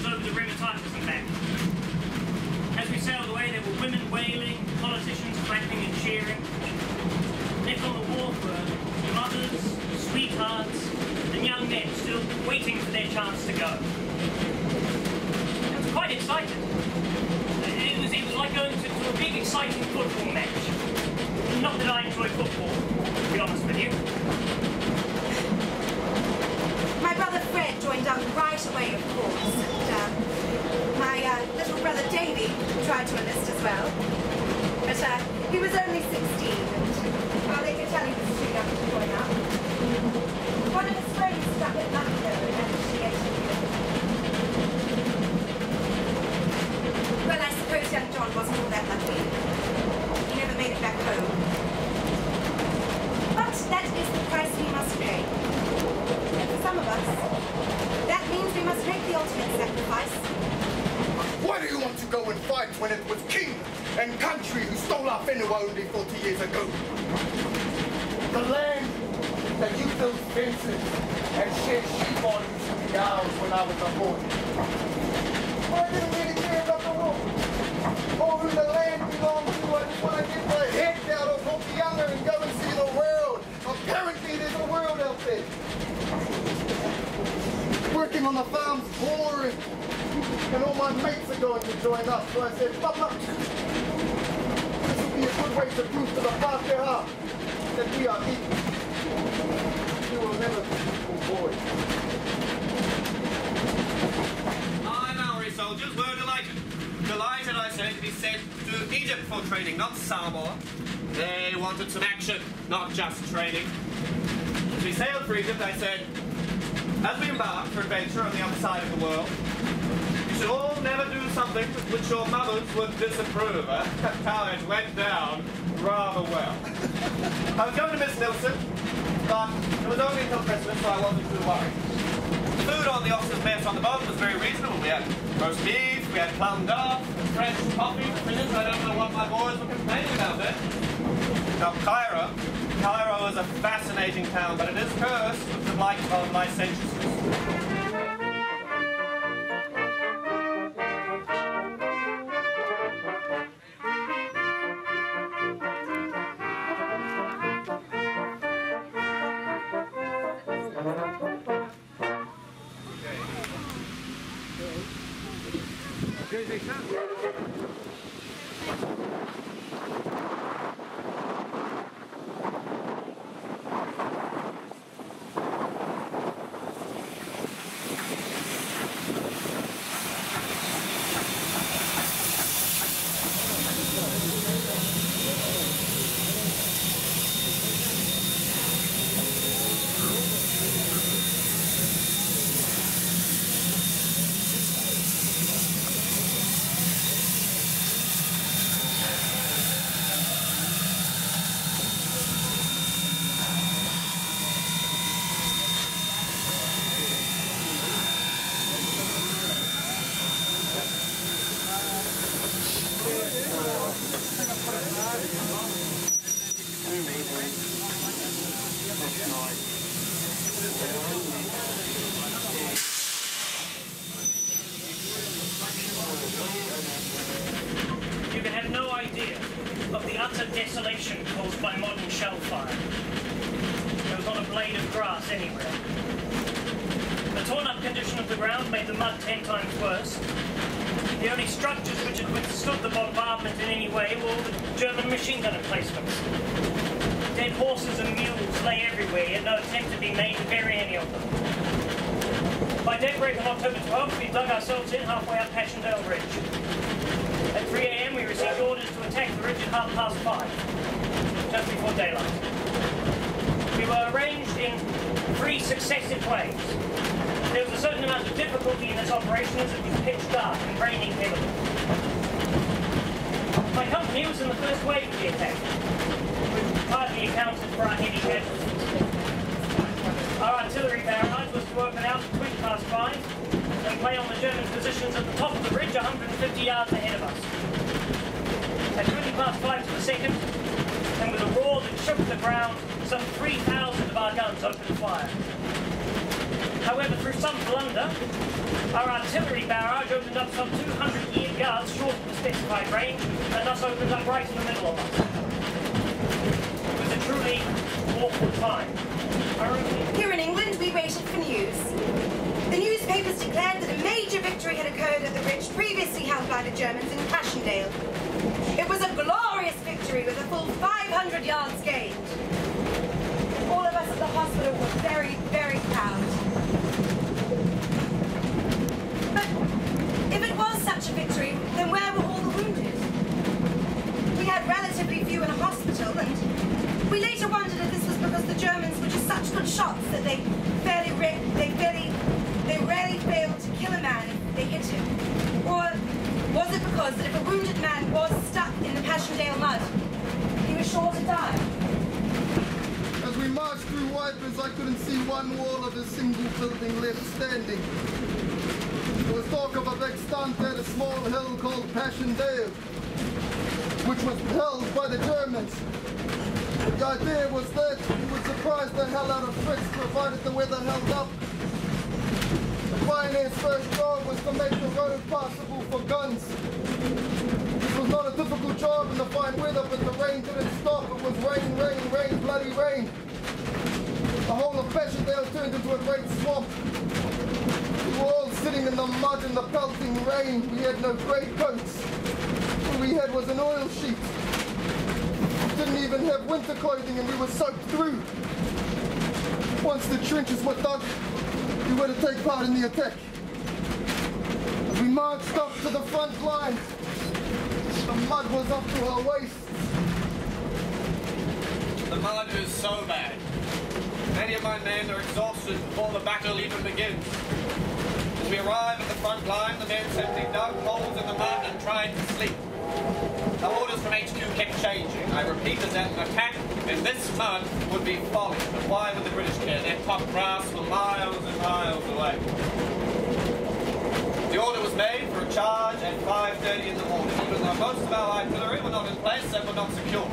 is over the Ring of Tigers and back. As we sailed away, there were women wailing, politicians clapping and cheering. Next on the wharf were mothers, sweethearts, and young men still waiting for their chance to go. It was quite exciting. It was like going to a big, exciting football match. Not that I enjoy football, to be honest with you. My brother Fred joined up right away, of course, and my little brother Davey tried to enlist as well. But he was only 16, and well, they could tell he was too young to join up. One of his friends stuck at London and initiated him. Well, I suppose young John wasn't all that lucky. He never made it back home. But that is the price we must pay. Some of us. That means we must make the ultimate sacrifice. Why do you want to go and fight when it was king and country who stole our Fenua only 40 years ago? The land that you built fences and shed sheep on used to be ours when I was born. Why didn't we declare it up the road? Or who the land belonged to? I just want to get my head out of Hokianga and go and see the world. Apparently there's a world out there. Working on the farm's boring, and all my mates are going to join up. So I said, Papa, this would be a good way to prove to the Pakeha that we are equal. You will never be equal boys. Our Maori soldiers were delighted. Delighted, I say, to be sent to Egypt for training, not Samoa. They wanted some action, not just training. As we sailed for Egypt, I said, as we embark for adventure on the other side of the world, you should all never do something which your mothers would disapprove. How it went down rather well. I was going to miss Nilsson, but it was only until Christmas, so I wasn't too worried. The food on the officers' mess on the boat was very reasonable. We had roast beef, we had plum duff, fresh coffee for fritters. I don't know what my boys were complaining about there. Now, Cairo is a fascinating town, but it is cursed with the blight of licentiousness. Some 3,000 of our guns opened fire. However, through some blunder, our artillery barrage opened up some 200 yards short of the specified range, and thus opened up right in the middle of us. It was a truly awful time. Here in England, we waited for news. The newspapers declared that a major victory had occurred at the ridge previously held by the Germans in Passchendaele. It was a glorious victory with a full 500 yards gained. All of us at the hospital were very, very proud. But if it was such a victory, then where were all the wounded? We had relatively few in a hospital, and we later wondered if this was because the Germans were just such good shots that they rarely failed to kill a man if they hit him. Or was it because that if a wounded man was stuck in the Passchendaele mud, he was sure to die? As we marched through Wipers, I couldn't see one wall of a single building left standing. There was talk of a extant at a small hill called Passchendaele, which was held by the Germans. The idea was that it would surprise the hell out of Fritz, provided the weather held up. The pioneer's first job was to make the road passable for guns. This was not a difficult job in the fine weather, but the rain didn't stop. It was rain, rain, rain, bloody rain. The whole of Passchendaele turned into a great swamp. We were all sitting in the mud in the pelting rain. We had no greatcoats. All we had was an oil sheet. We didn't even have winter clothing, and we were soaked through. Once the trenches were dug, we were to take part in the attack. As we marched up to the front line, the mud was up to our waist. The mud is so bad. Many of my men are exhausted before the battle even begins. As we arrive at the front line, the men simply dug holes in the mud and tried to sleep. The orders from HQ kept changing. I repeat, as an attack in this mud would be folly. But why would the British care? Their top grass for miles and miles away. The order was made for a charge at 5:30 in the morning. Even though most of our artillery were not in place, they were not secure.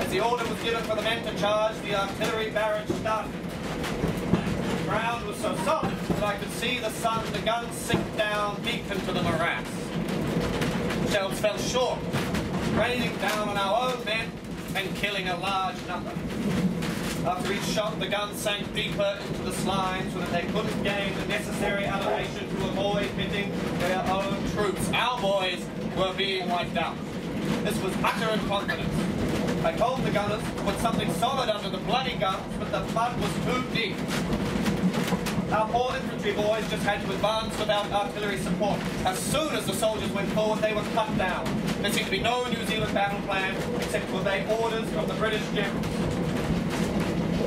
As the order was given for the men to charge, the artillery barrage started. The ground was so solid that I could see the sun, the guns sink down deep into the morass. Shells fell short, raining down on our own men and killing a large number. After each shot, the guns sank deeper into the slime so that they couldn't gain the necessary elevation to avoid hitting their own troops. Our boys were being wiped out. This was utter incompetence. I told the gunners to put something solid under the bloody guns, but the mud was too deep. Our poor infantry boys just had to advance without artillery support. As soon as the soldiers went forward, they were cut down. There seemed to be no New Zealand battle plan, except to obey orders from the British generals.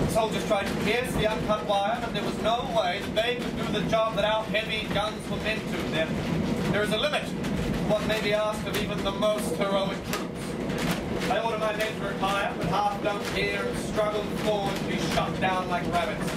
The soldiers tried to pierce the uncut wire, but there was no way that they could do the job that our heavy guns were meant to. There is a limit to what may be asked of even the most heroic troops. I ordered my men to retire, but half-dumped here and struggled forward to be shot down like rabbits.